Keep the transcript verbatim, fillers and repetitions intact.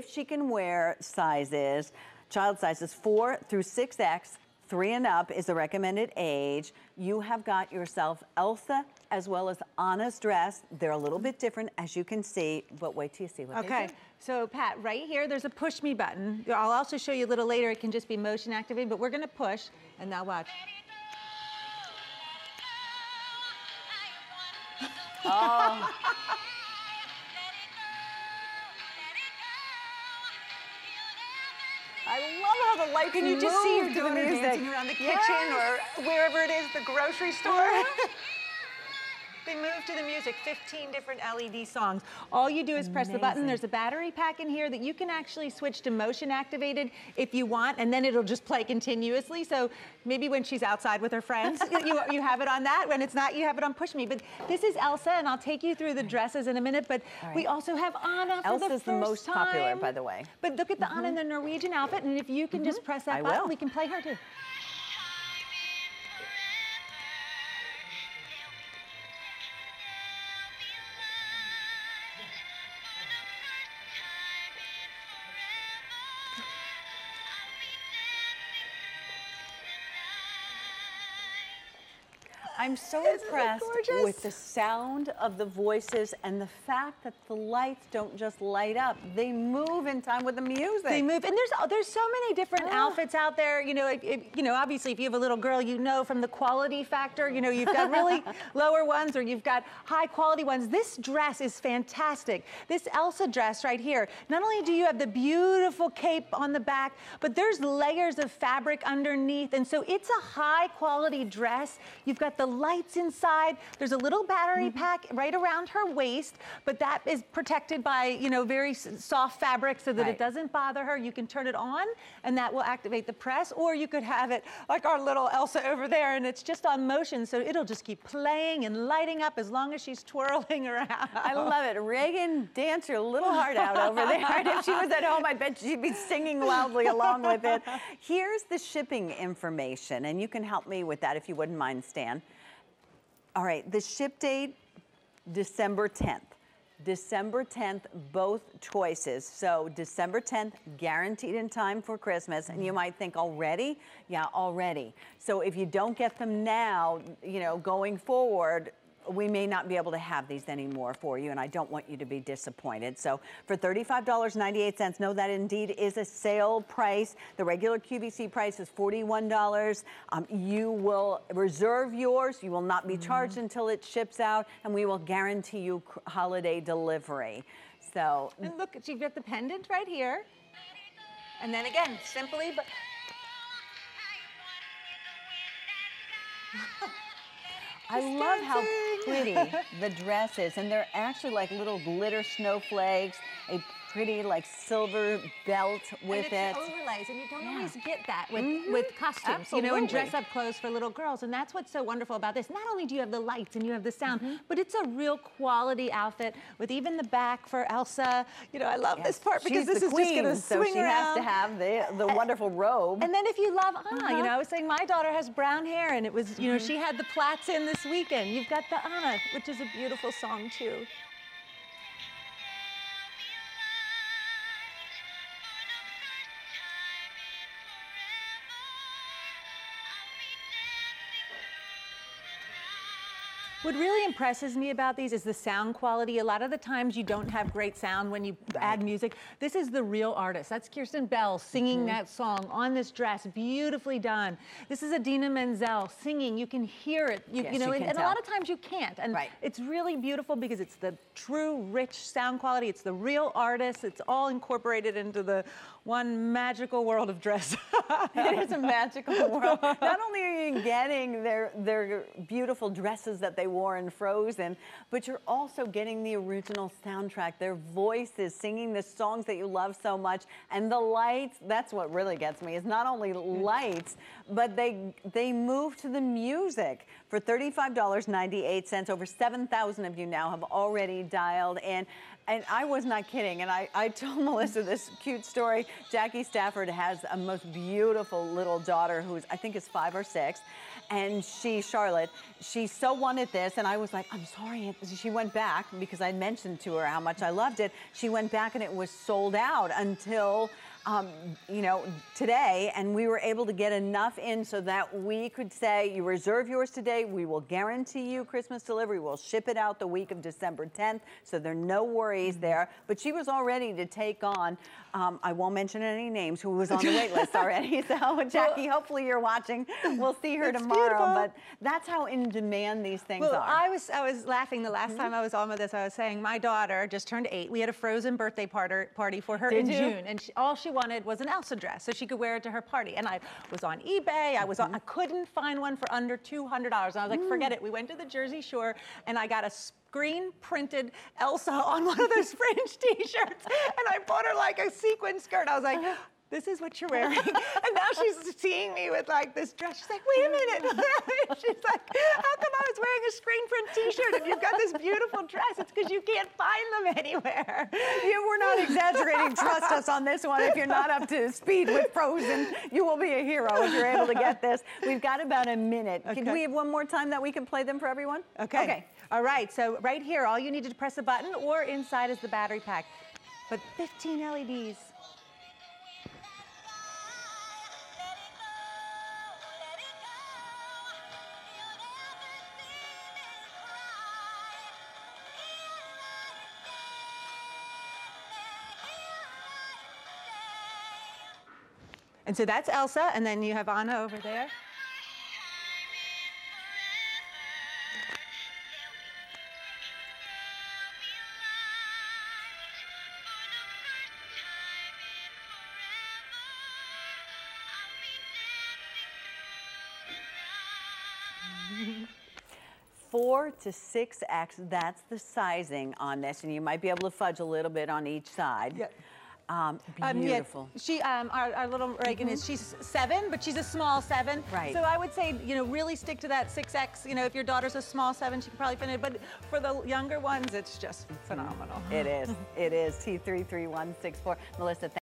if she can wear sizes, child sizes four through six X, three and up is the recommended age. You have got yourself Elsa as well as Anna's dress. They're a little bit different, as you can see, but wait till you see what okay. they do. Okay, so Pat, right here, there's a push me button. I'll also show you a little later, it can just be motion activated, but we're gonna push, and now watch. Oh. I love how the lights can you move just see her doing her dancing around the kitchen yes. or wherever it is, the grocery store. They move to the music, fifteen different L E D songs. All you do is press Amazing. the button. There's a battery pack in here that you can actually switch to motion activated if you want, and then it'll just play continuously. So maybe when she's outside with her friends, you, you have it on that. When it's not, you have it on Push Me. But this is Elsa, and I'll take you through the dresses in a minute, but right. we also have Anna for Elsa's the first the most time. popular, by the way. But look at the mm-hmm. Anna in the Norwegian outfit, and if you can mm-hmm. just press that I button, will. we can play her too. I'm so Isn't impressed with the sound of the voices and the fact that the lights don't just light up. They move in time with the music. They move, and there's there's so many different ah. outfits out there. You know, it, it, you know, obviously, if you have a little girl, you know from the quality factor, you know, you've got really lower ones or you've got high quality ones. This dress is fantastic. This Elsa dress right here, not only do you have the beautiful cape on the back, but there's layers of fabric underneath, and so it's a high quality dress. You've got the lights inside. There's a little battery mm-hmm. pack right around her waist, but that is protected by, you know, very soft fabric so that right. it doesn't bother her. You can turn it on and that will activate the press, or you could have it like our little Elsa over there and it's just on motion, so it'll just keep playing and lighting up as long as she's twirling around. I love it. Reagan, dance your little heart out over there. And if she was at home, I bet she'd be singing loudly along with it. Here's the shipping information, and you can help me with that if you wouldn't mind, Stan. All right, the ship date, December tenth. December tenth, both choices. So December tenth, guaranteed in time for Christmas. And you might think, already? Yeah, already. So if you don't get them now, you know, going forward, we may not be able to have these anymore for you, and I don't want you to be disappointed. So for thirty-five ninety-eight, know that indeed is a sale price. The regular Q V C price is forty-one dollars. Um, you will reserve yours. You will not be charged mm-hmm. until it ships out, and we will guarantee you holiday delivery. So and look, you've got the pendant right here. And then again, simply, but... I love how pretty the dress is, and they're actually like little glitter snowflakes, a pretty like silver belt with it. And it's it. overlays, and you don't yeah. always get that with, mm-hmm. with costumes, Absolutely. you know, and dress-up clothes for little girls, and that's what's so wonderful about this. Not only do you have the lights and you have the sound, mm-hmm. but it's a real quality outfit with even the back for Elsa. You know, I love yes. this part because She's this is queen, just gonna swing so she around. has to have the, the wonderful uh, robe. And then if you love Anna, uh-huh. you know, I was saying my daughter has brown hair, and it was, you know, mm-hmm. she had the plaits in this weekend. You've got the Anna, which is a beautiful song, too. What really impresses me about these is the sound quality. A lot of the times you don't have great sound when you right. add music. This is the real artist. That's Kirsten Bell singing mm-hmm. that song on this dress, beautifully done. This is Adina Menzel singing. You can hear it, you, yes, you know, you and, and a lot of times you can't. And right. it's really beautiful because it's the true, rich sound quality. It's the real artist. It's all incorporated into the one magical world of dress. It is a magical world. Not only are you getting their, their beautiful dresses that they wore in Frozen, but you're also getting the original soundtrack, their voices singing the songs that you love so much, and the lights. That's what really gets me, is not only lights, but they they move to the music. For thirty-five ninety-eight, over seven thousand of you now have already dialed in. and I was not kidding. And I, I told Melissa this cute story. Jackie Stafford has a most beautiful little daughter who's, I think is five or six. And she, Charlotte, she so wanted this. And I was like, I'm sorry. She went back because I mentioned to her how much I loved it. She went back and it was sold out until, um, you know, today. And we were able to get enough in so that we could say, you reserve yours today. We will guarantee you Christmas delivery. We'll ship it out the week of December tenth. So there are no worries there. But she was all ready to take on, um, I won't mention any names, who was on the wait list already. So Jackie, well, hopefully you're watching. We'll see her tomorrow. Beautiful. But that's how in demand these things well, are. I was I was laughing the last mm-hmm. time I was on with this. I was saying my daughter just turned eight. We had a Frozen birthday party for her Did in you? June, and she, all she wanted was an Elsa dress so she could wear it to her party. And I was on eBay. I was mm-hmm. on, I couldn't find one for under two hundred dollars. And I was like, mm. forget it. We went to the Jersey Shore, and I got a green printed Elsa on one of those fringe T-shirts, and I bought her like a sequin skirt. I was like, this is what you're wearing. And now she's seeing me with like this dress. She's like, wait a minute. She's like, how come I was wearing a screen print T-shirt and you've got this beautiful dress? It's because you can't find them anywhere. Yeah, we're not exaggerating. Trust us on this one. If you're not up to speed with Frozen, you will be a hero if you're able to get this. We've got about a minute. Okay. Can we have one more time that we can play them for everyone? Okay. Okay. All right, so right here, all you need to press a button, or inside is the battery pack. But fifteen L E Ds. And so that's Elsa, and then you have Anna over there. Four to six acts, that's the sizing on this, and you might be able to fudge a little bit on each side. Yeah. Um, beautiful. Um, yeah, she, um, our, our little Reagan mm-hmm. is, she's seven, but she's a small seven. Right. So I would say, you know, really stick to that six X. You know, if your daughter's a small seven, she could probably finish it. But for the younger ones, it's just phenomenal. It is. It is. T three three one six four. Melissa, thank